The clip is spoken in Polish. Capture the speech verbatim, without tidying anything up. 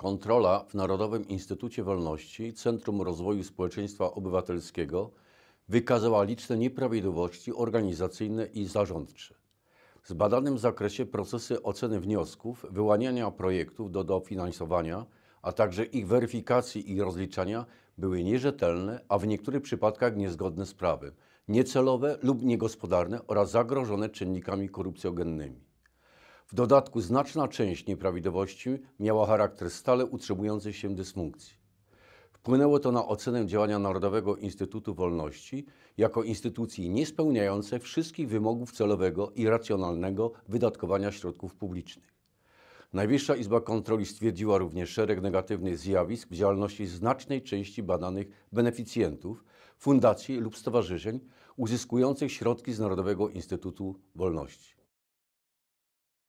Kontrola w Narodowym Instytucie Wolności Centrum Rozwoju Społeczeństwa Obywatelskiego wykazała liczne nieprawidłowości organizacyjne i zarządcze. W zbadanym zakresie procesy oceny wniosków, wyłaniania projektów do dofinansowania, a także ich weryfikacji i rozliczania były nierzetelne, a w niektórych przypadkach niezgodne z prawem, niecelowe lub niegospodarne oraz zagrożone czynnikami korupcjogennymi. W dodatku znaczna część nieprawidłowości miała charakter stale utrzymującej się dysfunkcji. Wpłynęło to na ocenę działania Narodowego Instytutu Wolności jako instytucji niespełniającej wszystkich wymogów celowego i racjonalnego wydatkowania środków publicznych. Najwyższa Izba Kontroli stwierdziła również szereg negatywnych zjawisk w działalności znacznej części badanych beneficjentów, fundacji lub stowarzyszeń uzyskujących środki z Narodowego Instytutu Wolności.